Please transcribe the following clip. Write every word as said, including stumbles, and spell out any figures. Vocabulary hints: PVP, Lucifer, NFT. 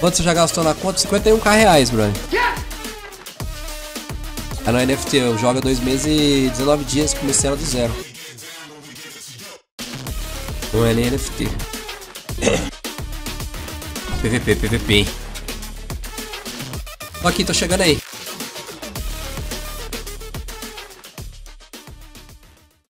Quanto você já gastou na conta? cinquenta e um reais, bro. É no N F T, eu jogo dois meses e dezenove dias, começando do zero. Não é nem N F T. P V P, P V P. Tô aqui, tô chegando aí.